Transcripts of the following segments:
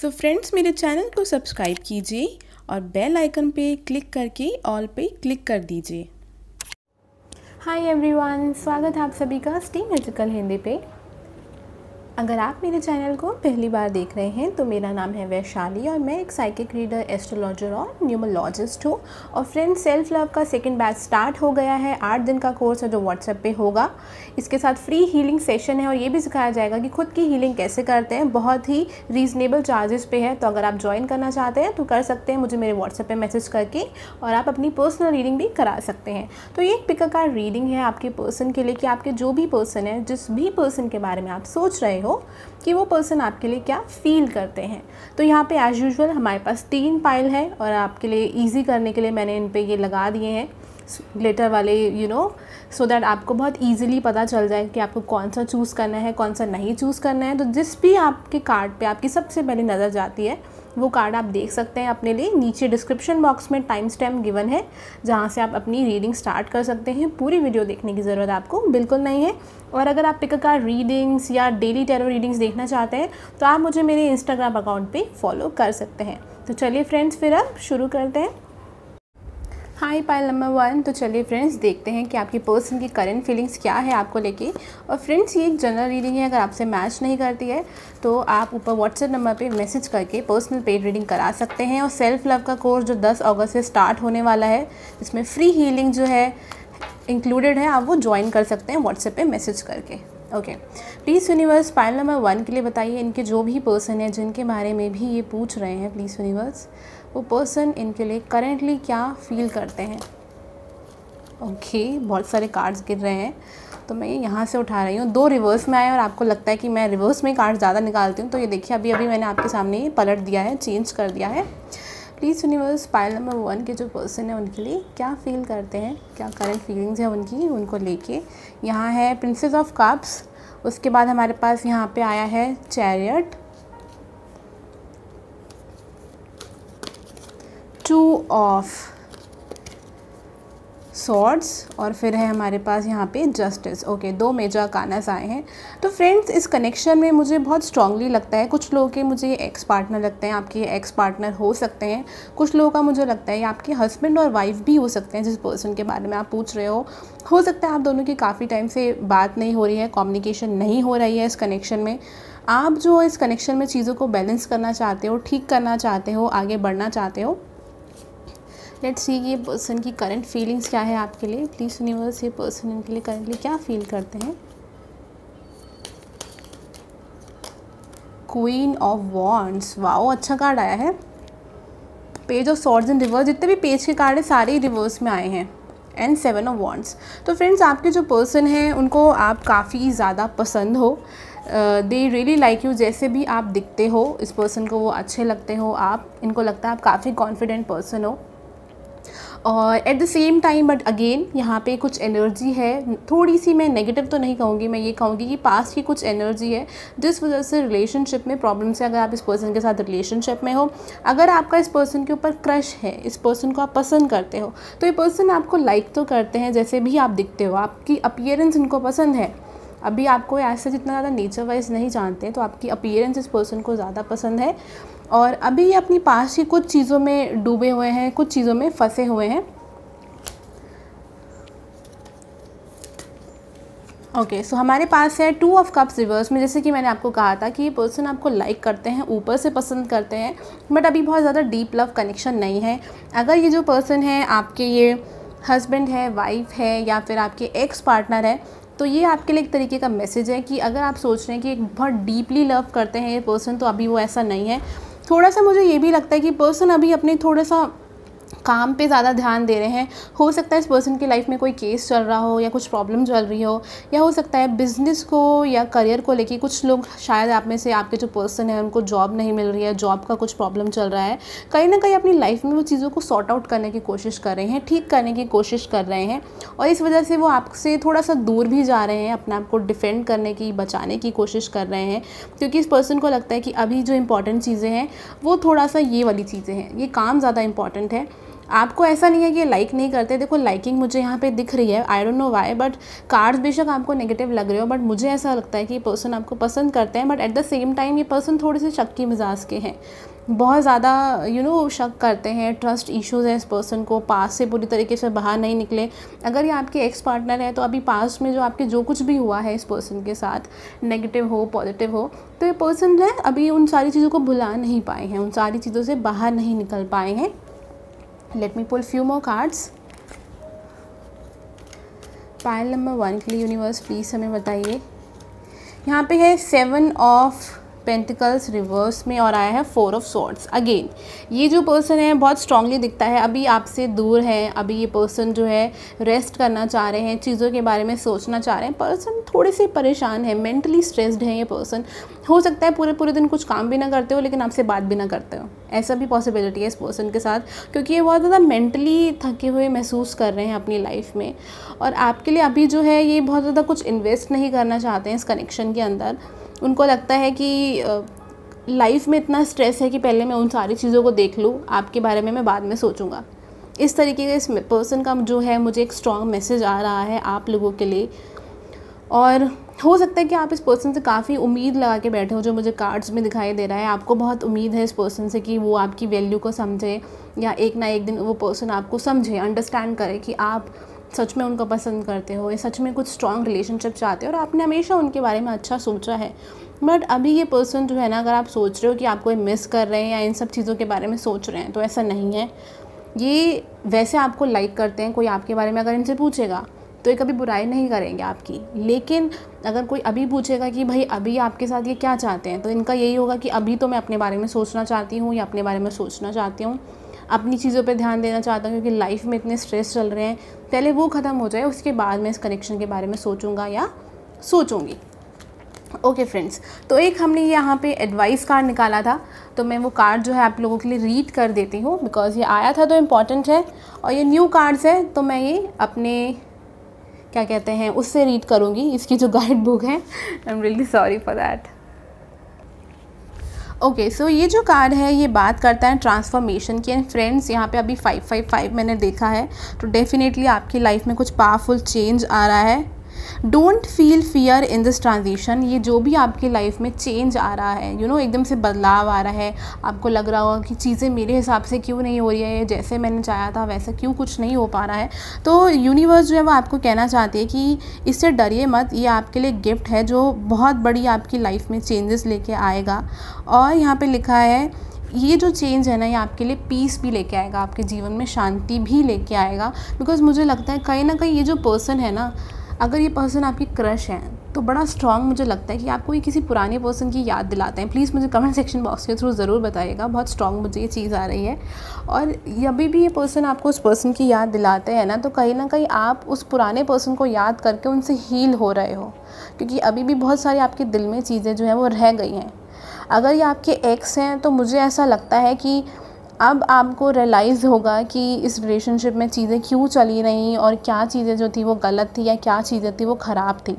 सो friends, मेरे channel को subscribe कीजिए और बेल आइकन पे क्लिक करके ऑल पे क्लिक कर दीजिए। हाय एवरीवन, स्वागत है आप सभी का स्टीम मेजिकल हिंदी पे। अगर आप मेरे चैनल को पहली बार देख रहे हैं तो मेरा नाम है वैशाली और मैं एक साइकिक रीडर, एस्ट्रोलॉजर और न्यूमरोलॉजिस्ट हूँ। और फ्रेंड्स, सेल्फ लव का सेकंड बैच स्टार्ट हो गया है। 8 दिन का कोर्स है जो व्हाट्सएप पे होगा। इसके साथ फ्री हीलिंग सेशन है और ये भी सिखाया जाएगा कि खुद की हीलिंग कैसे करते हैं। बहुत ही रीज़नेबल चार्जेस पे है, तो अगर आप ज्वाइन करना चाहते हैं तो कर सकते हैं मुझे मेरे व्हाट्सएप पर मैसेज करके, और आप अपनी पर्सनल रीडिंग भी करा सकते हैं। तो ये एक पिक अ कार्ड रीडिंग है आपके पर्सन के लिए कि आपके जो भी पर्सन है, जिस भी पर्सन के बारे में आप सोच रहे हो कि वो पर्सन आपके लिए क्या फील करते हैं। तो यहाँ पे एज यूजुअल हमारे पास 3 पाइल है और आपके लिए इजी करने के लिए मैंने इन पे ये लगा दिए हैं ग्लिटर वाले, यू नो, सो दैट आपको बहुत इजीली पता चल जाए कि आपको कौन सा चूज़ करना है, कौन सा नहीं चूज़ करना है। तो जिस भी आपके कार्ड पे आपकी सबसे पहले नज़र जाती है वो कार्ड आप देख सकते हैं अपने लिए। नीचे डिस्क्रिप्शन बॉक्स में टाइम स्टैम्प गिवन है जहाँ से आप अपनी रीडिंग स्टार्ट कर सकते हैं। पूरी वीडियो देखने की ज़रूरत आपको बिल्कुल नहीं है। और अगर आप पिक अ कार्ड रीडिंग्स या डेली टैरो रीडिंग्स देखना चाहते हैं तो आप मुझे मेरे इंस्टाग्राम अकाउंट पे फॉलो कर सकते हैं। तो चलिए फ्रेंड्स, फिर आप शुरू करते हैं। Hi pile number 1। तो चलिए फ्रेंड्स, देखते हैं कि आपकी पर्सन की करंट फीलिंग्स क्या है आपको लेके। और फ्रेंड्स, ये एक जनरल रीडिंग है, अगर आपसे मैच नहीं करती है तो आप ऊपर व्हाट्सएप नंबर पे मैसेज करके पर्सनल पेड रीडिंग करा सकते हैं। और सेल्फ लव का कोर्स जो 10 अगस्त से स्टार्ट होने वाला है, इसमें फ्री हीलिंग जो है इंक्लूडेड है, आप वो ज्वाइन कर सकते हैं व्हाट्सएप पर मैसेज करके। Okay, please universe, pile number 1 के लिए बताइए इनके जो भी पर्सन है जिनके बारे में भी ये पूछ रहे हैं, प्लीज़ यूनिवर्स, वो पर्सन इनके लिए करेंटली क्या फील करते हैं। ओके, बहुत सारे कार्ड्स गिर रहे हैं तो मैं यहाँ से उठा रही हूँ। 2 रिवर्स में आए और आपको लगता है कि मैं रिवर्स में कार्ड ज़्यादा निकालती हूँ, तो ये देखिए अभी मैंने आपके सामने पलट दिया है, चेंज कर दिया है। प्लीज़ यूनिवर्स, पाइल नंबर 1 के जो पर्सन है उनके लिए क्या फ़ील करते हैं, क्या करंट फीलिंग्स हैं उनकी उनको लेके। यहाँ है प्रिंसेस ऑफ कप्स, उसके बाद हमारे पास यहाँ पे आया है चैरियट, 2 ऑफ सॉर्ड्स, और फिर है हमारे पास यहाँ पे जस्टिस। ओके, 2 मेजर अरकानास आए हैं। तो फ्रेंड्स, इस कनेक्शन में मुझे बहुत स्ट्रांगली लगता है, कुछ लोगों के मुझे एक्स पार्टनर लगते हैं, आपके एक्स पार्टनर हो सकते हैं। कुछ लोगों का मुझे लगता है आपके हस्बैंड और वाइफ भी हो सकते हैं जिस पर्सन के बारे में आप पूछ रहे हो सकता है आप दोनों की काफ़ी टाइम से बात नहीं हो रही है, कम्युनिकेशन नहीं हो रही है। इस कनेक्शन में आप जो इस कनेक्शन में चीज़ों को बैलेंस करना चाहते हो, ठीक करना चाहते हो, आगे बढ़ना चाहते हो। लेट्स सी ये पर्सन की करंट फीलिंग्स क्या है आपके लिए। प्लीज़ यूनिवर्स, ये पर्सन इनके लिए करंटली क्या फील करते हैं। क्वीन ऑफ वॉन्ड्स, वाओ, अच्छा कार्ड आया है। Page of swords in reverse, जितने भी पेज के कार्ड है सारे ही रिवर्स में आए हैं। And 7 of wands. तो फ्रेंड्स, आपके जो पर्सन हैं उनको आप काफ़ी ज़्यादा पसंद हो, दे रियली लाइक यू, जैसे भी आप दिखते हो इस पर्सन को वो अच्छे लगते हो आप, इनको लगता है आप काफ़ी कॉन्फिडेंट पर्सन हो। और at the same time but again यहाँ पे कुछ एनर्जी है, थोड़ी सी, मैं नेगेटिव तो नहीं कहूँगी, मैं ये कहूँगी कि पास्ट की कुछ एनर्जी है जिस वजह से रिलेशनशिप में प्रॉब्लम्स है। अगर आप इस पर्सन के साथ रिलेशनशिप में हो, अगर आपका इस पर्सन के ऊपर क्रश है, इस पर्सन को आप पसंद करते हो, तो ये पर्सन आपको लाइक तो करते हैं जैसे भी आप दिखते हो, आपकी अपीयरेंस इनको पसंद है। अभी आपको ऐसे जितना ज़्यादा नेचर वाइज नहीं जानते, तो आपकी अपीयरेंस इस पर्सन को ज़्यादा पसंद है। और अभी अपनी पास्ट की कुछ चीज़ों में डूबे हुए हैं, कुछ चीज़ों में फंसे हुए हैं। ओके, सो हमारे पास है 2 ऑफ कप्स रिवर्स में। जैसे कि मैंने आपको कहा था कि ये पर्सन आपको लाइक करते हैं, ऊपर से पसंद करते हैं, बट अभी बहुत ज़्यादा डीप लव कनेक्शन नहीं है। अगर ये जो पर्सन है आपके, ये हस्बैंड है, वाइफ है, या फिर आपके एक्स पार्टनर है, तो ये आपके लिए एक तरीके का मैसेज है कि अगर आप सोच रहे हैं कि एक बहुत डीपली लव करते हैं ये पर्सन, तो अभी वो ऐसा नहीं है। थोड़ा सा मुझे ये भी लगता है कि पर्सन अभी अपने थोड़ा सा काम पे ज़्यादा ध्यान दे रहे हैं। हो सकता है इस पर्सन की लाइफ में कोई केस चल रहा हो, या कुछ प्रॉब्लम चल रही हो, या हो सकता है बिज़नेस को या करियर को लेके। कुछ लोग शायद आप में से, आपके जो पर्सन है उनको जॉब नहीं मिल रही है, जॉब का कुछ प्रॉब्लम चल रहा है, कहीं ना कहीं अपनी लाइफ में वो चीज़ों को सॉर्ट आउट करने की कोशिश कर रहे हैं, ठीक करने की कोशिश कर रहे हैं, और इस वजह से वो आपसे थोड़ा सा दूर भी जा रहे हैं, अपने आप को डिफेंड करने की, बचाने की कोशिश कर रहे हैं। क्योंकि इस पर्सन को लगता है कि अभी जो इंपॉर्टेंट चीज़ें हैं वो थोड़ा सा ये वाली चीज़ें हैं, ये काम ज़्यादा इंपॉर्टेंट है। आपको ऐसा नहीं है कि लाइक नहीं करते, देखो लाइकिंग मुझे यहाँ पे दिख रही है, I don't know why, but cards बेशक आपको नेगेटिव लग रहे हो बट मुझे ऐसा लगता है कि ये पर्सन आपको पसंद करते हैं, but at the same time ये पर्सन थोड़े से शक्की मिजाज के हैं, बहुत ज़्यादा शक करते हैं, ट्रस्ट इश्यूज़ हैं इस पर्सन को, पास से पूरी तरीके से बाहर नहीं निकले। अगर ये आपके एक्स पार्टनर है तो अभी पास्ट में जो आपके जो कुछ भी हुआ है इस पर्सन के साथ, नेगेटिव हो पॉजिटिव हो, तो ये पर्सन है अभी उन सारी चीज़ों को भुला नहीं पाए हैं, उन सारी चीज़ों से बाहर नहीं निकल पाए हैं। Let me pull few more cards. Pile number 1 के लिए यूनिवर्स प्लीज़ हमें बताइए। यहाँ पे है 7 ऑफ पेंटिकल्स रिवर्स में और आया है 4 ऑफ स्वॉर्ड्स। अगेन ये जो पर्सन है बहुत स्ट्रांगली दिखता है अभी आपसे दूर है, अभी ये पर्सन जो है रेस्ट करना चाह रहे हैं, चीज़ों के बारे में सोचना चाह रहे हैं, पर्सन थोड़े से परेशान है, मेंटली स्ट्रेस्ड है ये पर्सन। हो सकता है पूरे दिन कुछ काम भी ना करते हो लेकिन आपसे बात भी ना करते हो, ऐसा भी पॉसिबिलिटी है इस पर्सन के साथ, क्योंकि ये बहुत ज़्यादा मेंटली थके हुए महसूस कर रहे हैं अपनी लाइफ में, और आपके लिए अभी जो है ये बहुत ज़्यादा कुछ इन्वेस्ट नहीं करना चाहते हैं इस कनेक्शन के अंदर। उनको लगता है कि लाइफ में इतना स्ट्रेस है कि पहले मैं उन सारी चीज़ों को देख लूँ, आपके बारे में मैं बाद में सोचूंगा। इस तरीके का इस पर्सन का जो है मुझे एक स्ट्रॉन्ग मैसेज आ रहा है आप लोगों के लिए, और हो सकता है कि आप इस पर्सन से काफ़ी उम्मीद लगा के बैठे हो, जो मुझे कार्ड्स में दिखाई दे रहा है। आपको बहुत उम्मीद है इस पर्सन से कि वो आपकी वैल्यू को समझे, या एक ना एक दिन वो पर्सन आपको समझे, अंडरस्टैंड करे कि आप सच में उनको पसंद करते हो, ये सच में कुछ स्ट्रॉन्ग रिलेशनशिप चाहते हो और आपने हमेशा उनके बारे में अच्छा सोचा है। बट अभी ये पर्सन जो है ना, अगर आप सोच रहे हो कि आपको ये मिस कर रहे हैं या इन सब चीज़ों के बारे में सोच रहे हैं, तो ऐसा नहीं है। ये वैसे आपको लाइक करते हैं, कोई आपके बारे में अगर इनसे पूछेगा तो ये कभी बुराई नहीं करेंगे आपकी, लेकिन अगर कोई अभी पूछेगा कि भाई अभी आपके साथ ये क्या चाहते हैं, तो इनका यही होगा कि अभी तो मैं अपने बारे में सोचना चाहती हूँ या अपने बारे में सोचना चाहती हूँ, अपनी चीज़ों पे ध्यान देना चाहता हूँ क्योंकि लाइफ में इतने स्ट्रेस चल रहे हैं, पहले वो ख़त्म हो जाए उसके बाद मैं इस कनेक्शन के बारे में सोचूंगा या सोचूंगी। ओके फ्रेंड्स, तो एक हमने यहाँ पे एडवाइस कार्ड निकाला था, तो मैं वो कार्ड जो है आप लोगों के लिए रीड कर देती हूँ, बिकॉज़ ये आया था तो इम्पॉर्टेंट है और ये न्यू कार्ड्स है, तो मैं ये अपने क्या कहते हैं उससे रीड करूँगी, इसकी जो गाइड बुक है। I am really sorry for that. Okay so ये जो कार्ड है ये बात करता है ट्रांसफॉर्मेशन की, एंड फ्रेंड्स यहाँ पे अभी 555 मैंने देखा है, तो डेफिनेटली आपकी लाइफ में कुछ पावरफुल चेंज आ रहा है। Don't feel fear in this transition, ये जो भी आपकी लाइफ में चेंज आ रहा है, एकदम से बदलाव आ रहा है, आपको लग रहा होगा कि चीज़ें मेरे हिसाब से क्यों नहीं हो रही है, जैसे मैंने चाहा था वैसा क्यों कुछ नहीं हो पा रहा है, तो यूनिवर्स जो है वो आपको कहना चाहती है कि इससे डरिए मत, ये आपके लिए गिफ्ट है जो बहुत बड़ी आपकी लाइफ में चेंजेस लेके आएगा। और यहाँ पे लिखा है ये जो चेंज है ना, ये आपके लिए पीस भी लेके आएगा, आपके जीवन में शांति भी लेके आएगा, बिकॉज़ मुझे लगता है कहीं ना कहीं ये जो पर्सन है ना, अगर ये पर्सन आपकी क्रश है तो बड़ा स्ट्रॉन्ग मुझे लगता है कि आपको ये किसी पुराने पर्सन की याद दिलाते हैं। प्लीज़ मुझे कमेंट सेक्शन बॉक्स के थ्रू ज़रूर बताइएगा, बहुत स्ट्रॉन्ग मुझे ये चीज़ आ रही है। और अभी भी ये पर्सन आपको उस पर्सन की याद दिलाते हैं ना, तो कहीं ना कहीं आप उस पुराने पर्सन को याद करके उनसे हील हो रहे हो, क्योंकि अभी भी बहुत सारी आपके दिल में चीज़ें जो हैं वो रह गई हैं। अगर ये आपके एक्स हैं तो मुझे ऐसा लगता है कि अब आपको रियलाइज़ होगा कि इस रिलेशनशिप में चीज़ें क्यों चली रहीं और क्या चीज़ें जो थी वो गलत थी या क्या चीज़ें थी वो ख़राब थी।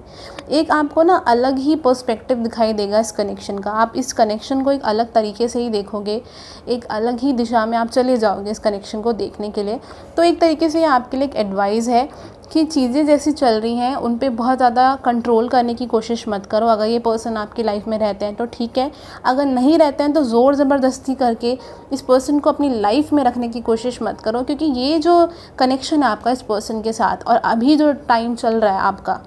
एक आपको ना अलग ही पर्सपेक्टिव दिखाई देगा इस कनेक्शन का, आप इस कनेक्शन को एक अलग तरीके से ही देखोगे, एक अलग ही दिशा में आप चले जाओगे इस कनेक्शन को देखने के लिए। तो एक तरीके से आपके लिए एक एडवाइस है कि चीज़ें जैसी चल रही हैं उन पे बहुत ज़्यादा कंट्रोल करने की कोशिश मत करो। अगर ये पर्सन आपकी लाइफ में रहते हैं तो ठीक है, अगर नहीं रहते हैं तो ज़ोर ज़बरदस्ती करके इस पर्सन को अपनी लाइफ में रखने की कोशिश मत करो, क्योंकि ये जो कनेक्शन है आपका इस पर्सन के साथ, और अभी जो टाइम चल रहा है आपका,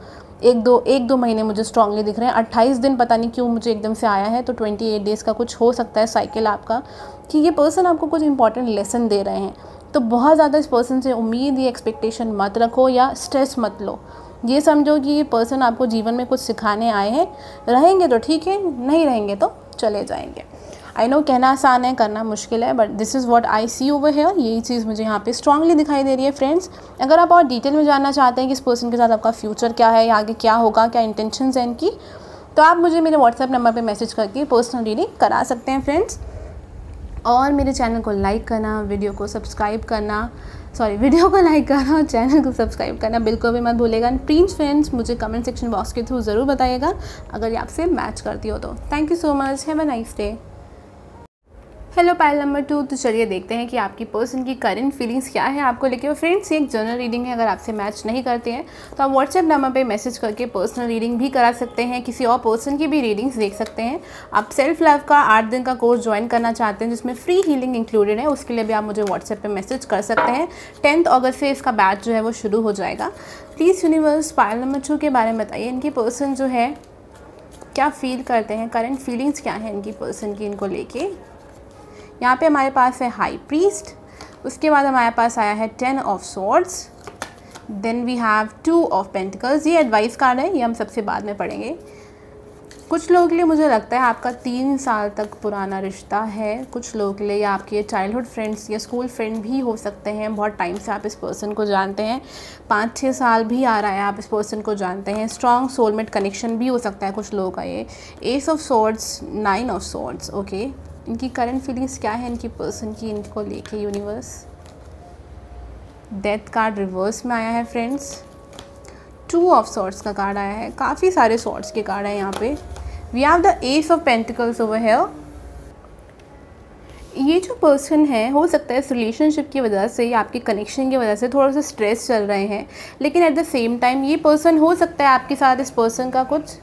एक दो महीने मुझे स्ट्रांगली दिख रहे हैं, 28 दिन पता नहीं क्यों मुझे एकदम से आया है, तो 28 डेज़ का कुछ हो सकता है साइकिल आपका, कि ये पर्सन आपको कुछ इंपॉर्टेंट लेसन दे रहे हैं। तो बहुत ज़्यादा इस पर्सन से उम्मीद या एक्सपेक्टेशन मत रखो या स्ट्रेस मत लो, ये समझो कि ये पर्सन आपको जीवन में कुछ सिखाने आए हैं, रहेंगे तो ठीक है, नहीं रहेंगे तो चले जाएंगे। आई नो कहना आसान है, करना मुश्किल है, but this is what I see over here, यही चीज़ मुझे यहाँ पे स्ट्रांगली दिखाई दे रही है। फ्रेंड्स, अगर आप और डिटेल में जानना चाहते हैं कि इस पर्सन के साथ आपका फ्यूचर क्या है या आगे क्या होगा, क्या इंटेंशंस हैं इनकी, तो आप मुझे मेरे व्हाट्सएप नंबर पर मैसेज करके पर्सनल रीडिंग करा सकते हैं फ्रेंड्स। और मेरे चैनल को लाइक करना, वीडियो को लाइक करना और चैनल को सब्सक्राइब करना बिल्कुल भी मत भूलिएगा। एंड प्लीज़ फ्रेंड्स, मुझे कमेंट सेक्शन बॉक्स के थ्रू ज़रूर बताइएगा अगर ये आपसे मैच करती हो तो। Thank you so much, have a nice day. Hello pile number 2। तो चलिए देखते हैं कि आपकी पर्सन की करंट फीलिंग्स क्या है आपको लेके। और फ्रेंड्स ये एक जनरल रीडिंग है, अगर आपसे मैच नहीं करते हैं तो आप व्हाट्सएप नंबर पे मैसेज करके पर्सनल रीडिंग भी करा सकते हैं, किसी और पर्सन की भी रीडिंग्स देख सकते हैं। आप सेल्फ लव का 8 दिन का कोर्स ज्वाइन करना चाहते हैं जिसमें फ्री हीलिंग इंक्लूडेड है, उसके लिए भी आप मुझे व्हाट्सएप पर मैसेज कर सकते हैं। 10 अगस्त से इसका बैच जो है वो शुरू हो जाएगा। प्लीज़ यूनिवर्स पाइल नंबर 2 के बारे में बताइए, इनकी पर्सन जो है क्या फील करते हैं, करंट फीलिंग्स क्या हैं इनकी पर्सन की इनको लेके। यहाँ पे हमारे पास है हाई प्रीस्ट, उसके बाद हमारे पास आया है 10 of swords, then we have 2 of pentacles. ये एडवाइस कार्ड है, ये हम सबसे बाद में पढ़ेंगे। कुछ लोगों के लिए मुझे लगता है आपका 3 साल तक पुराना रिश्ता है, कुछ लोगों के लिए या आपके चाइल्डहुड फ्रेंड्स या स्कूल फ्रेंड भी हो सकते हैं। बहुत टाइम से आप इस पर्सन को जानते हैं, 5-6 साल भी आ रहा है आप इस पर्सन को जानते हैं। स्ट्रॉन्ग सोलमेट कनेक्शन भी हो सकता है कुछ लोगों का। ये 8 of swords, 9 of swords. Okay, इनकी करंट फीलिंग्स क्या है इनकी पर्सन की इनको लेके यूनिवर्स। डेथ कार्ड रिवर्स में आया है फ्रेंड्स, 2 ऑफ स्वॉर्ड्स का कार्ड आया है। काफ़ी सारे स्वॉर्ड्स के कार्ड हैं यहाँ पे। We have the ace of pentacles over here. ये जो पर्सन है हो सकता है इस रिलेशनशिप की वजह से या आपके कनेक्शन की वजह से थोड़ा सा स्ट्रेस चल रहे हैं, लेकिन एट द सेम टाइम ये पर्सन हो सकता है आपके साथ इस पर्सन का कुछ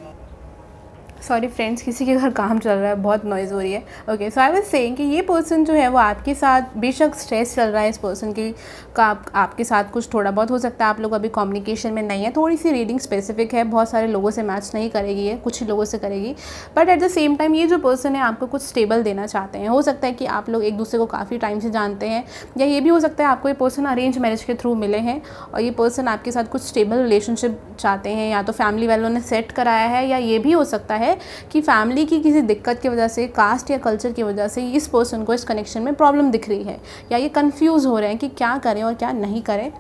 सॉरी फ्रेंड्स, किसी के घर काम चल रहा है, बहुत नॉइज़ हो रही है। Okay, so I was saying कि ये पर्सन जो है वो आपके साथ बेशक स्ट्रेस चल रहा है, इस पर्सन की का आपके साथ कुछ थोड़ा बहुत हो सकता है। आप लोग अभी कम्युनिकेशन में नहीं है, थोड़ी सी रीडिंग स्पेसिफिक है, बहुत सारे लोगों से मैच नहीं करेगी ये, कुछ ही लोगों से करेगी। But at the same time ये जो पर्सन है आपको कुछ स्टेबल देना चाहते हैं। हो सकता है कि आप लोग एक दूसरे को काफ़ी टाइम से जानते हैं, या ये भी हो सकता है आपको ये पर्सन अरेंज मैरिज के थ्रू मिले हैं और ये पर्सन आपके साथ कुछ स्टेबल रिलेशनशिप चाहते हैं, या तो फैमिली वालों ने सेट कराया है, या ये भी हो सकता है कि फैमिली की किसी दिक्कत की वजह से, कास्ट या कल्चर की वजह से इस पर्सन को इस कनेक्शन में प्रॉब्लम दिख रही है, या ये कंफ्यूज हो रहे हैं कि क्या करें और क्या नहीं करें।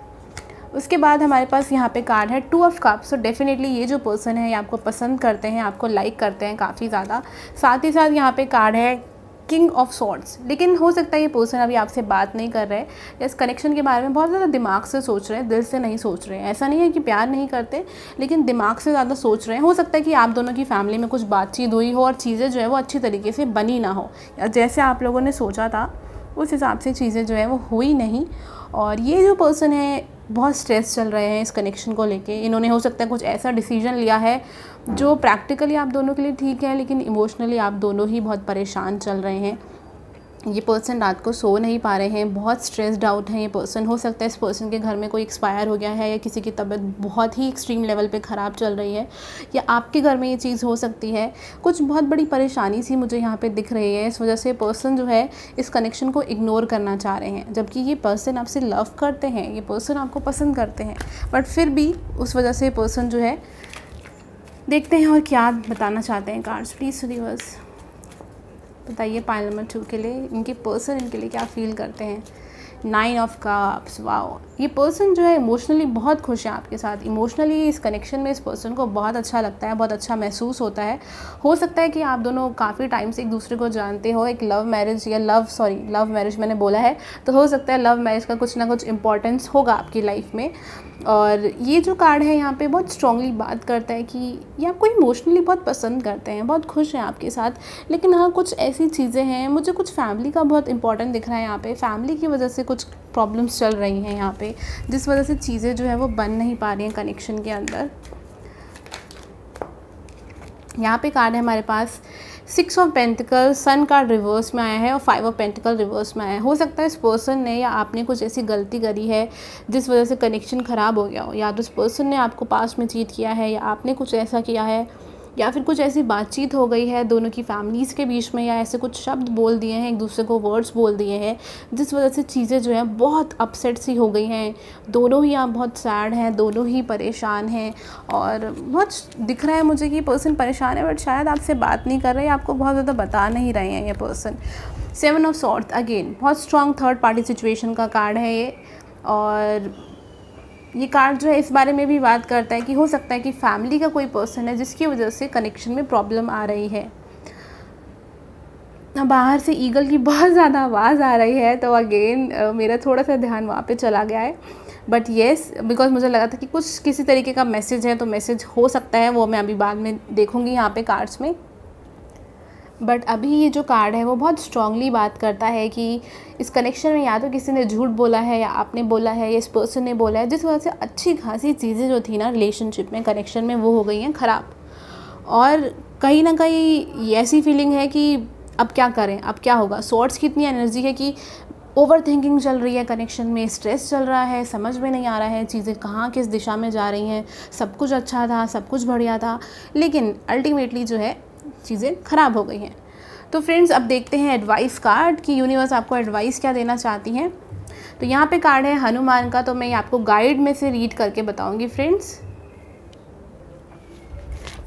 उसके बाद हमारे पास यहाँ पे कार्ड है 2 ऑफ कप्स। सो डेफिनेटली ये जो पर्सन है ये आपको पसंद करते हैं, आपको लाइक करते हैं काफ़ी ज़्यादा। साथ ही साथ यहाँ पे कार्ड है किंग ऑफ स्वॉर्ड्स। लेकिन हो सकता है ये पर्सन अभी आपसे बात नहीं कर रहे या इस कनेक्शन के बारे में बहुत ज़्यादा दिमाग से सोच रहे हैं, दिल से नहीं सोच रहे हैं। ऐसा नहीं है कि प्यार नहीं करते, लेकिन दिमाग से ज़्यादा सोच रहे हैं। हो सकता है कि आप दोनों की फैमिली में कुछ बातचीत हुई हो और चीज़ें जो है वो अच्छी तरीके से बनी ना हो, या जैसे आप लोगों ने सोचा था उस हिसाब से चीज़ें जो है वो हुई नहीं। और ये जो पर्सन है बहुत स्ट्रेस चल रहे हैं इस कनेक्शन को लेके। इन्होंने हो सकता है कुछ ऐसा डिसीजन लिया है जो प्रैक्टिकली आप दोनों के लिए ठीक है, लेकिन इमोशनली आप दोनों ही बहुत परेशान चल रहे हैं। ये पर्सन रात को सो नहीं पा रहे हैं, बहुत स्ट्रेस्ड आउट हैं ये पर्सन। हो सकता है इस पर्सन के घर में कोई एक्सपायर हो गया है, या किसी की तबीयत बहुत ही एक्सट्रीम लेवल पे ख़राब चल रही है, या आपके घर में ये चीज़ हो सकती है। कुछ बहुत बड़ी परेशानी सी मुझे यहाँ पे दिख रही है। इस वजह से पर्सन जो है इस कनेक्शन को इग्नोर करना चाह रहे हैं, जबकि ये पर्सन आपसे लव करते हैं, ये पर्सन आपको पसंद करते हैं, बट फिर भी उस वजह से पर्सन जो है देखते हैं और क्या बताना चाहते हैं। कार्ड्स प्लीज़ यूनिवर्स बताइए पाइल नंबर 2 के लिए इनके पर्सन इनके लिए क्या फ़ील करते हैं। 9 ऑफ कप्स। वाओ, ये पर्सन जो है इमोशनली बहुत खुश है आपके साथ। इमोशनली इस कनेक्शन में इस पर्सन को बहुत अच्छा लगता है, बहुत अच्छा महसूस होता है। हो सकता है कि आप दोनों काफ़ी टाइम से एक दूसरे को जानते हो, एक लव मैरिज मैंने बोला है, तो हो सकता है लव मैरिज का कुछ ना कुछ इंपॉर्टेंस होगा आपकी लाइफ में। और ये जो कार्ड है यहाँ पे बहुत स्ट्रांगली बात करता है कि ये आपको इमोशनली बहुत पसंद करते हैं, बहुत खुश हैं आपके साथ। लेकिन हाँ, कुछ ऐसी चीज़ें हैं, मुझे कुछ फैमिली का बहुत इंपॉर्टेंट दिख रहा है यहाँ पे। फैमिली की वजह से कुछ प्रॉब्लम्स चल रही हैं यहाँ पे, जिस वजह से चीज़ें जो है वो बन नहीं पा रही हैं कनेक्शन के अंदर। यहाँ पे कार्ड है हमारे पास 6 of pentacle, sun card reverse में आया है और 5 ऑफ पेंटिकल रिवर्स में आया है। हो सकता है इस पर्सन ने या आपने कुछ ऐसी गलती करी है जिस वजह से कनेक्शन ख़राब हो गया हो, या तो इस पर्सन ने आपको पास में चीट किया है, या आपने कुछ ऐसा किया है, या फिर कुछ ऐसी बातचीत हो गई है दोनों की फैमिलीज़ के बीच में, या ऐसे कुछ शब्द बोल दिए हैं एक दूसरे को, वर्ड्स बोल दिए हैं, जिस वजह से चीज़ें जो हैं बहुत अपसेट सी हो गई हैं। दोनों ही आप बहुत सैड हैं, दोनों ही परेशान हैं, और बहुत दिख रहा है मुझे कि ये पर्सन परेशान है, बट शायद आपसे बात नहीं कर रहे, आपको बहुत ज़्यादा बता नहीं रहे हैं ये पर्सन। 7 ऑफ स्वॉर्ड्स, अगेन बहुत स्ट्रॉन्ग थर्ड पार्टी सिचुएशन का कार्ड है ये। और ये कार्ड जो है इस बारे में भी बात करता है कि हो सकता है कि फैमिली का कोई पर्सन है जिसकी वजह से कनेक्शन में प्रॉब्लम आ रही है। बाहर से ईगल की बहुत ज़्यादा आवाज़ आ रही है, तो अगेन मेरा थोड़ा सा ध्यान वहाँ पे चला गया है, बट येस बिकॉज मुझे लगा था कि कुछ किसी तरीके का मैसेज है, तो मैसेज हो सकता है वो मैं अभी बाद में देखूँगी यहाँ पे कार्ड्स में। बट अभी ये जो कार्ड है वो बहुत स्ट्रांगली बात करता है कि इस कनेक्शन में या तो किसी ने झूठ बोला है या आपने बोला है या इस पर्सन ने बोला है, जिस वजह से अच्छी खासी चीज़ें जो थी ना रिलेशनशिप में, कनेक्शन में, वो हो गई हैं ख़राब। और कहीं ना कहीं ऐसी फीलिंग है कि अब क्या करें, अब क्या होगा। सोर्स की इतनी एनर्जी है कि ओवर थिंकिंग चल रही है कनेक्शन में, स्ट्रेस चल रहा है, समझ में नहीं आ रहा है चीज़ें कहाँ किस दिशा में जा रही हैं। सब कुछ अच्छा था, सब कुछ बढ़िया था, लेकिन अल्टीमेटली जो है चीज़ें ख़राब हो गई हैं। तो फ्रेंड्स अब देखते हैं एडवाइस कार्ड कि यूनिवर्स आपको एडवाइस क्या देना चाहती हैं। तो यहाँ पे कार्ड है हनुमान का, तो मैं आपको गाइड में से रीड करके बताऊँगी फ्रेंड्स।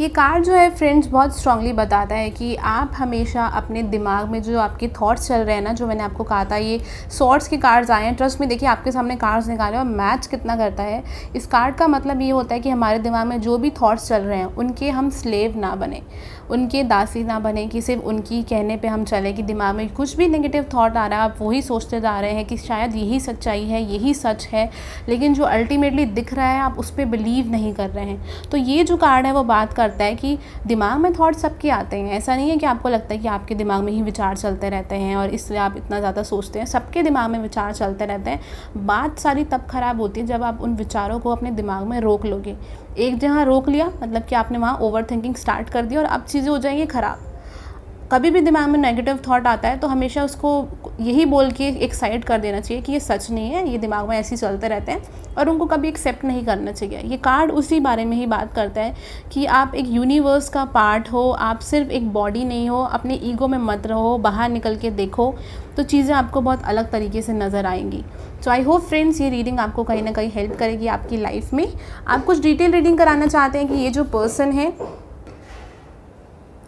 ये कार्ड जो है फ्रेंड्स बहुत स्ट्रांगली बताता है कि आप हमेशा अपने दिमाग में जो आपके थॉट्स चल रहे हैं ना, जो मैंने आपको कहा था ये सोर्स के कार्ड्स आए हैं। ट्रस्ट में देखिए आपके सामने कार्ड्स निकाले और मैच कितना करता है। इस कार्ड का मतलब ये होता है कि हमारे दिमाग में जो भी थॉट्स चल रहे हैं उनके हम स्लेव ना बने, उनके दासी ना बने कि सिर्फ उनकी कहने पे हम चले। कि दिमाग में कुछ भी नेगेटिव थॉट आ रहा है आप वही सोचते जा रहे हैं कि शायद यही सच्चाई है, यही सच है, लेकिन जो अल्टीमेटली दिख रहा है आप उस पर बिलीव नहीं कर रहे हैं। तो ये जो कार्ड है वो बात करता है कि दिमाग में थॉट सबके आते हैं। ऐसा नहीं है कि आपको लगता है कि आपके दिमाग में ही विचार चलते रहते हैं और इसलिए आप इतना ज़्यादा सोचते हैं। सबके दिमाग में विचार चलते रहते हैं। बात सारी तब ख़राब होती है जब आप उन विचारों को अपने दिमाग में रोक लोगे। एक जहाँ रोक लिया मतलब कि आपने वहाँ ओवर थिंकिंग स्टार्ट कर दी और अब चीज़ें हो जाएंगी ख़राब। कभी भी दिमाग में नेगेटिव थॉट आता है तो हमेशा उसको यही बोल के एक साइड कर देना चाहिए कि ये सच नहीं है, ये दिमाग में ऐसे ही चलते रहते हैं, और उनको कभी एक्सेप्ट नहीं करना चाहिए। ये कार्ड उसी बारे में ही बात करता है कि आप एक यूनिवर्स का पार्ट हो, आप सिर्फ एक बॉडी नहीं हो। अपने ईगो में मत रहो, बाहर निकल के देखो तो चीज़ें आपको बहुत अलग तरीके से नज़र आएंगी। सो आई होप फ्रेंड्स ये रीडिंग आपको कहीं ना कहीं हेल्प करेगी आपकी लाइफ में। आप कुछ डिटेल रीडिंग कराना चाहते हैं कि ये जो पर्सन है,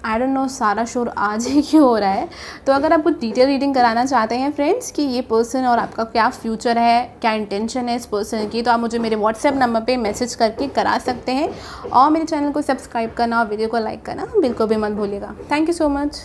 आई डोंट नो सारा शोर आज ही क्यों हो रहा है, तो अगर आप कुछ डिटेल रीडिंग कराना चाहते हैं फ्रेंड्स कि ये पर्सन और आपका क्या फ्यूचर है, क्या इंटेंशन है इस पर्सन की, तो आप मुझे मेरे व्हाट्सएप नंबर पे मैसेज करके करा सकते हैं। और मेरे चैनल को सब्सक्राइब करना और वीडियो को लाइक करना बिल्कुल भी मत भूलिएगा। Thank you so much.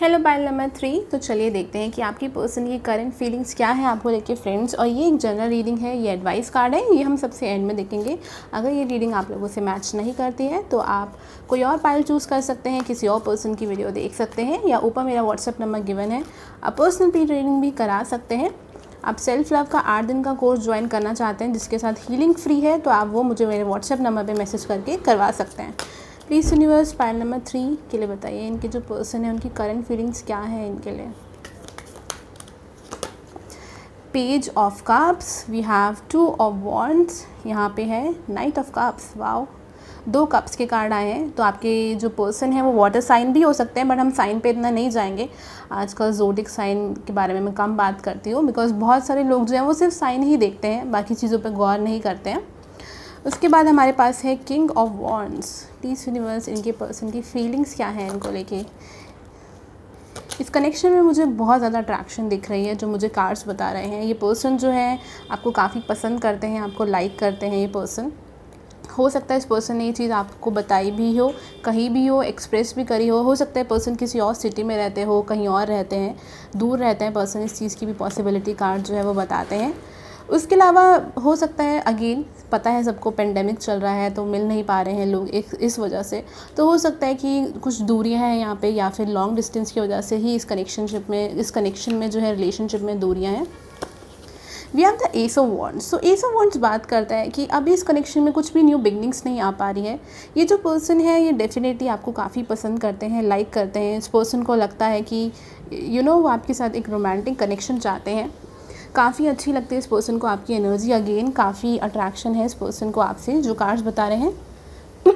Hello pile number 3। तो चलिए देखते हैं कि आपकी पर्सन की करंट फीलिंग्स क्या है आपको लेके फ्रेंड्स। और ये एक जनरल रीडिंग है, ये एडवाइस कार्ड है, ये हम सबसे एंड में देखेंगे। अगर ये रीडिंग आप लोगों से मैच नहीं करती है तो आप कोई और पाइल चूज़ कर सकते हैं, किसी और पर्सन की वीडियो देख सकते हैं, या ऊपर मेरा व्हाट्सअप नंबर गिवन है। आप पर्सनल प्री रीडिंग भी करा सकते हैं। आप सेल्फ लव का 8 दिन का कोर्स ज्वाइन करना चाहते हैं जिसके साथ हीलिंग फ्री है, तो आप वो मुझे मेरे व्हाट्सअप नंबर पर मैसेज करके करवा सकते हैं। प्लीज़ यूनिवर्स पाइल नंबर 3 के लिए बताइए इनके जो पर्सन है उनकी करंट फीलिंग्स क्या है इनके लिए। Page of cups, we have 2 of wands यहाँ पे है, knight of cups. Wow, 2 cups के कार्ड आए हैं। तो आपके जो पर्सन है वो वाटर साइन भी हो सकते हैं, बट हम साइन पे इतना नहीं जाएंगे। आजकल जोडिक साइन के बारे में मैं कम बात करती हूँ बिकॉज बहुत सारे लोग जो हैं वो सिर्फ साइन ही देखते हैं, बाकी चीज़ों पर गौर नहीं करते हैं। उसके बाद हमारे पास है king of wands. Please universe इनके पर्सन की फीलिंग्स क्या हैं इनको लेके। इस कनेक्शन में मुझे बहुत ज़्यादा अट्रैक्शन दिख रही है जो मुझे कार्ड्स बता रहे हैं। ये पर्सन जो है आपको काफ़ी पसंद करते हैं, आपको लाइक करते हैं ये पर्सन। हो सकता है इस पर्सन ने ये चीज़ आपको बताई भी हो, कहीं भी हो, एक्सप्रेस भी करी हो। हो सकता है पर्सन किसी और सिटी में रहते हो, कहीं और रहते हैं, दूर रहते हैं पर्सन, इस चीज़ की भी पॉसिबिलिटी कार्ड जो है वो बताते हैं। उसके अलावा हो सकता है अगेन, पता है सबको पेंडेमिक चल रहा है तो मिल नहीं पा रहे हैं लोग इस वजह से, तो हो सकता है कि कुछ दूरियां हैं यहाँ पे, या फिर लॉन्ग डिस्टेंस की वजह से ही इस कनेक्शन में जो है रिलेशनशिप में दूरियां हैं। We have the ace of wands. तो एस ऑफ वॉन्ड्स बात करता है कि अभी इस कनेक्शन में कुछ भी न्यू बिगनिंग्स नहीं आ पा रही है। ये जो पर्सन है ये डेफिनेटली आपको काफ़ी पसंद करते हैं, लाइक करते हैं। इस पर्सन को लगता है कि वो आपके साथ एक रोमांटिक कनेक्शन चाहते हैं। काफ़ी अच्छी लगती है इस पर्सन को आपकी एनर्जी। अगेन काफ़ी अट्रैक्शन है इस पर्सन को आपसे जो कार्ड्स बता रहे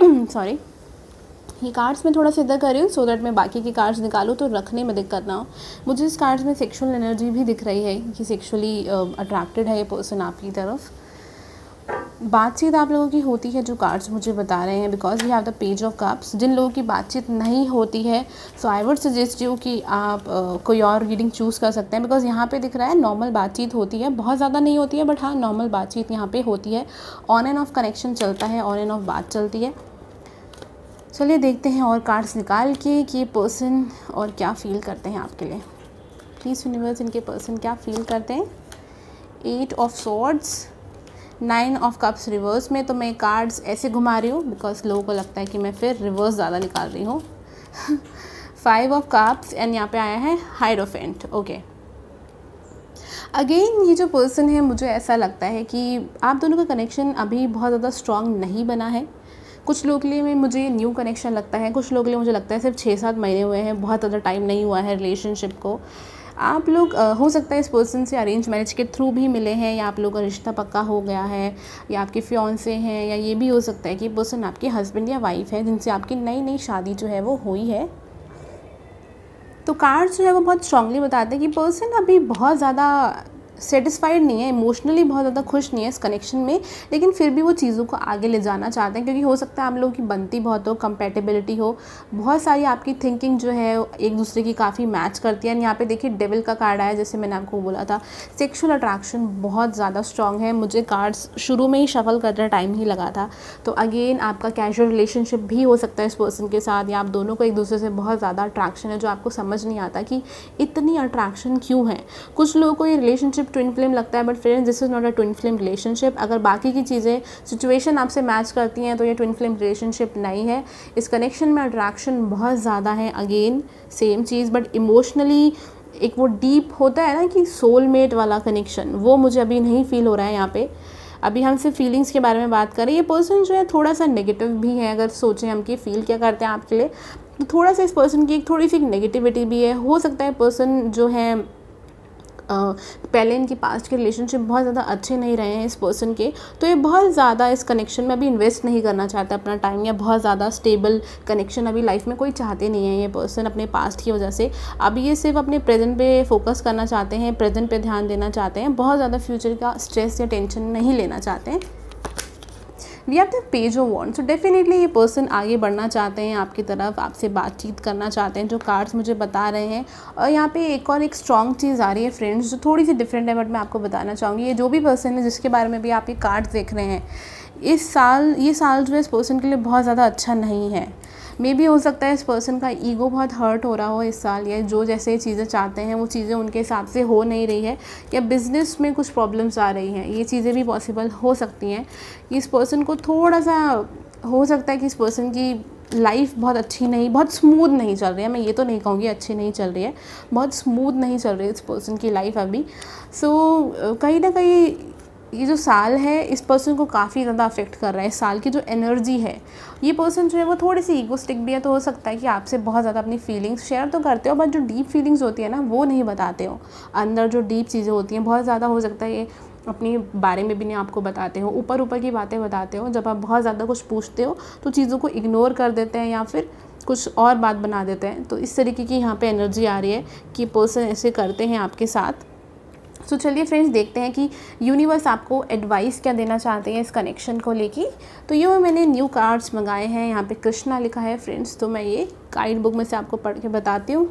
हैं। सॉरी, ये कार्ड्स मैं थोड़ा सा इधर कर रही हूँ सो दैट मैं बाकी के कार्ड्स निकालूँ तो रखने में दिक्कत ना हो। मुझे इस कार्ड्स में सेक्शुअल एनर्जी भी दिख रही है कि सेक्शुअली अट्रैक्टेड है ये पर्सन आपकी तरफ। बातचीत आप लोगों की होती है जो कार्ड्स मुझे बता रहे हैं, because we have the page of cups. जिन लोगों की बातचीत नहीं होती है so I would suggest you कि आप कोई और रीडिंग चूज़ कर सकते हैं, बिकॉज यहाँ पे दिख रहा है नॉर्मल बातचीत होती है, बहुत ज़्यादा नहीं होती है बट हाँ नॉर्मल बातचीत यहाँ पे होती है। ऑन एंड ऑफ कनेक्शन चलता है, ऑन एंड ऑफ बात चलती है। चलिए देखते हैं और कार्ड्स निकाल के कि ये पर्सन और क्या फ़ील करते हैं आपके लिए। प्लीज़ यूनिवर्स इनके पर्सन क्या फ़ील करते हैं। 8 of swords, 9 of cups reverse में। तो मैं कार्ड्स ऐसे घुमा रही हूँ बिकॉज लोगों को लगता है कि मैं फिर रिवर्स ज़्यादा निकाल रही हूँ। फाइव ऑफ कप्स एंड यहाँ पे आया है हायरोफेंट. ओके, अगेन ये जो पर्सन है मुझे ऐसा लगता है कि आप दोनों का कनेक्शन अभी बहुत ज़्यादा स्ट्रॉन्ग नहीं बना है. कुछ लोग के लिए मुझे न्यू कनेक्शन लगता है, कुछ लोग के लिए मुझे लगता है सिर्फ 6-7 महीने हुए हैं, बहुत ज़्यादा टाइम नहीं हुआ है रिलेशनशिप को. आप लोग हो सकता है इस पर्सन से अरेंज मैरिज के थ्रू भी मिले हैं, या आप लोगों का रिश्ता पक्का हो गया है, या आपके फियांसे हैं, या ये भी हो सकता है कि पर्सन आपके हस्बैंड या वाइफ है जिनसे आपकी नई नई शादी जो है वो हुई है. तो कार्ड्स जो है वो बहुत स्ट्रांगली बताते हैं कि पर्सन अभी बहुत ज़्यादा सेटिस्फाइड नहीं है, इमोशनली बहुत ज़्यादा खुश नहीं है इस कनेक्शन में, लेकिन फिर भी वो चीज़ों को आगे ले जाना चाहते हैं, क्योंकि हो सकता है आप लोगों की बनती बहुत हो, कंपैटिबिलिटी हो, बहुत सारी आपकी थिंकिंग जो है एक दूसरे की काफ़ी मैच करती है. एंड यहाँ पे देखिए डेविल का कार्ड आया, जैसे मैंने आपको बोला था सेक्शुअल अट्रैक्शन बहुत ज़्यादा स्ट्रॉन्ग है. मुझे कार्ड्स शुरू में ही शफल करने टाइम ही लगा था. तो अगेन आपका कैजुअल रिलेशनशिप भी हो सकता है इस पर्सन के साथ, या आप दोनों को एक दूसरे से बहुत ज़्यादा अट्रैक्शन है जो आपको समझ नहीं आता कि इतनी अट्रैक्शन क्यों है. कुछ लोगों को ये रिलेशनशिप ट्विन फ्लेम लगता है, but friends this is not a twin flame relationship. अगर बाकी की चीज़ें सिचुएशन आपसे मैच करती हैं तो ये ट्विन फ्लेम रिलेशनशिप नहीं है. इस कनेक्शन में अट्रैक्शन बहुत ज़्यादा है, अगेन सेम चीज़, बट इमोशनली एक वो डीप होता है ना कि सोलमेट वाला कनेक्शन, वो मुझे अभी नहीं फील हो रहा है. यहाँ पे अभी हम सिर्फ फीलिंग्स के बारे में बात करें. ये पर्सन जो है थोड़ा सा नेगेटिव भी है. अगर सोचें हम कि फ़ील क्या करते हैं आपके लिए, तो थोड़ा सा इस पर्सन की एक थोड़ी सी नेगेटिविटी भी है. हो सकता है पर्सन जो है पहले इनकी पास्ट के रिलेशनशिप बहुत ज़्यादा अच्छे नहीं रहे हैं इस पर्सन के, तो ये बहुत ज़्यादा इस कनेक्शन में अभी इन्वेस्ट नहीं करना चाहता अपना टाइम, या बहुत ज़्यादा स्टेबल कनेक्शन अभी लाइफ में कोई चाहते नहीं है ये पर्सन अपने पास्ट की वजह से. अभी ये सिर्फ अपने प्रेजेंट पे फोकस करना चाहते हैं, प्रेजेंट पे ध्यान देना चाहते हैं, बहुत ज़्यादा फ्यूचर का स्ट्रेस या टेंशन नहीं लेना चाहते हैं. We have the page of wands. So definitely ये पर्सन आगे बढ़ना चाहते हैं आपकी तरफ, आपसे बातचीत करना चाहते हैं जो कार्ड्स मुझे बता रहे हैं. और यहाँ पे एक और एक स्ट्रॉन्ग चीज़ आ रही है फ्रेंड्स, जो थोड़ी सी डिफरेंट है, बट मैं आपको बताना चाहूँगी ये जो भी पर्सन है जिसके बारे में भी आप ये कार्ड्स देख रहे हैं, इस साल ये साल जो है इस पर्सन के लिए बहुत ज़्यादा अच्छा नहीं है. मे बी हो सकता है इस पर्सन का ईगो बहुत हर्ट हो रहा हो इस साल, या जो जैसे चीज़ें चाहते हैं वो चीज़ें उनके हिसाब से हो नहीं रही है, या बिज़नेस में कुछ प्रॉब्लम्स आ रही हैं, ये चीज़ें भी पॉसिबल हो सकती हैं. इस पर्सन को थोड़ा सा हो सकता है कि इस पर्सन की लाइफ बहुत अच्छी नहीं, बहुत स्मूथ नहीं चल रही है. मैं ये तो नहीं कहूँगी अच्छी नहीं चल रही है, बहुत स्मूथ नहीं चल रही है इस पर्सन की लाइफ अभी. सो कहीं ना कहीं ये जो साल है इस पर्सन को काफ़ी ज़्यादा अफेक्ट कर रहा है. इस साल की जो एनर्जी है, ये पर्सन जो है वो थोड़ी सी ईगोस्टिक भी है, तो हो सकता है कि आपसे बहुत ज़्यादा अपनी फीलिंग्स शेयर तो करते हो, बट जो डीप फीलिंग्स होती है ना वो नहीं बताते हो. अंदर जो डीप चीज़ें होती हैं बहुत ज़्यादा, हो सकता है ये अपने बारे में भी नहीं आपको बताते हो, ऊपर ऊपर की बातें बताते हो. जब आप बहुत ज़्यादा कुछ पूछते हो तो चीज़ों को इग्नोर कर देते हैं या फिर कुछ और बात बना देते हैं. तो इस तरीके की यहाँ पर एनर्जी आ रही है कि पर्सन ऐसे करते हैं आपके साथ. सो चलिए फ्रेंड्स देखते हैं कि यूनिवर्स आपको एडवाइस क्या देना चाहते हैं इस कनेक्शन को लेके. तो ये मैंने न्यू कार्ड्स मंगाए हैं, यहाँ पे कृष्णा लिखा है फ्रेंड्स, तो मैं ये गाइड बुक में से आपको पढ़ के बताती हूँ.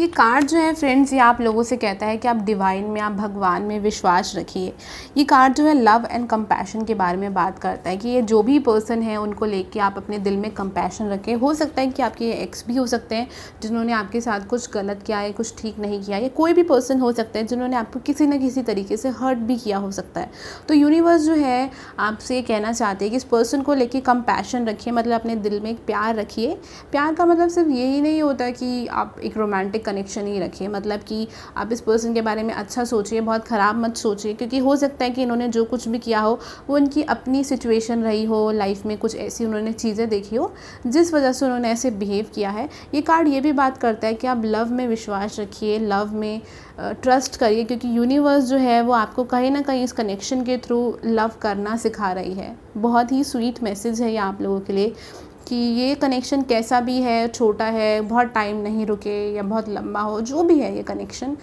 ये कार्ड जो है फ्रेंड्स, ये आप लोगों से कहता है कि आप डिवाइन में, आप भगवान में विश्वास रखिए. ये कार्ड जो है लव एंड कंपैशन के बारे में बात करता है कि ये जो भी पर्सन है उनको लेके आप अपने दिल में कंपैशन रखें. हो सकता है कि आपके एक्स भी हो सकते हैं जिन्होंने आपके साथ कुछ गलत किया है, कुछ ठीक नहीं किया, या कोई भी पर्सन हो सकता है जिन्होंने आपको किसी न किसी तरीके से हर्ट भी किया हो सकता है. तो यूनिवर्स जो है आपसे ये कहना चाहते हैं कि इस पर्सन को लेके कंपैशन रखिए, मतलब अपने दिल में प्यार रखिए. प्यार का मतलब सिर्फ यही नहीं होता कि आप एक रोमांटिक कनेक्शन ही रखें, मतलब कि आप इस पर्सन के बारे में अच्छा सोचिए, बहुत ख़राब मत सोचिए, क्योंकि हो सकता है कि इन्होंने जो कुछ भी किया हो वो इनकी अपनी सिचुएशन रही हो, लाइफ में कुछ ऐसी उन्होंने चीज़ें देखी हो जिस वजह से उन्होंने ऐसे बिहेव किया है. ये कार्ड ये भी बात करता है कि आप लव में विश्वास रखिए, लव में ट्रस्ट करिए, क्योंकि यूनिवर्स जो है वो आपको कहीं ना कहीं इस कनेक्शन के थ्रू लव करना सिखा रही है. बहुत ही स्वीट मैसेज है ये आप लोगों के लिए कि ये कनेक्शन कैसा भी है, छोटा है, बहुत टाइम नहीं रुके या बहुत लंबा हो, जो भी है ये कनेक्शन,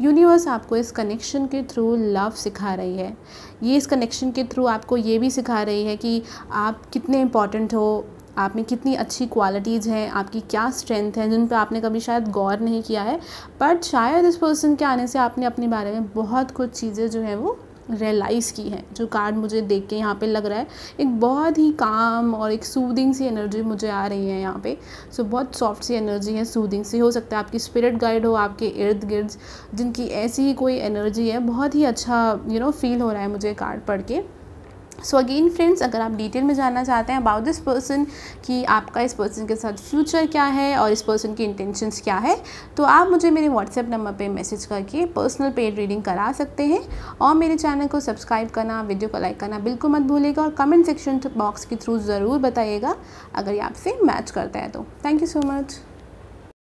यूनिवर्स आपको इस कनेक्शन के थ्रू लव सिखा रही है. ये इस कनेक्शन के थ्रू आपको ये भी सिखा रही है कि आप कितने इम्पॉर्टेंट हो, आप में कितनी अच्छी क्वालिटीज़ हैं, आपकी क्या स्ट्रेंथ है जिन पर आपने कभी शायद गौर नहीं किया है, बट शायद इस पर्सन के आने से आपने अपने बारे में बहुत कुछ चीज़ें जो हैं वो रियलाइज़ की है. जो कार्ड मुझे देख के यहाँ पे लग रहा है, एक बहुत ही काम और एक सूदिंग सी एनर्जी मुझे आ रही है यहाँ पे. सो बहुत सॉफ्ट सी एनर्जी है, सूदिंग सी. हो सकता है आपकी स्पिरिट गाइड हो आपके इर्द गिर्द जिनकी ऐसी ही कोई एनर्जी है. बहुत ही अच्छा फील हो रहा है मुझे कार्ड पढ़ के. सो अगेन फ्रेंड्स, अगर आप डिटेल में जानना चाहते हैं अबाउट दिस पर्सन कि आपका इस पर्सन के साथ फ्यूचर क्या है और इस पर्सन की इंटेंशंस क्या है, तो आप मुझे मेरे व्हाट्सएप नंबर पे मैसेज करके पर्सनल पेड रीडिंग करा सकते हैं। और मेरे चैनल को सब्सक्राइब करना, वीडियो को लाइक करना बिल्कुल मत भूलिएगा और कमेंट सेक्शन बॉक्स के थ्रू ज़रूर बताइएगा अगर ये आपसे मैच करता है तो। Thank you so much.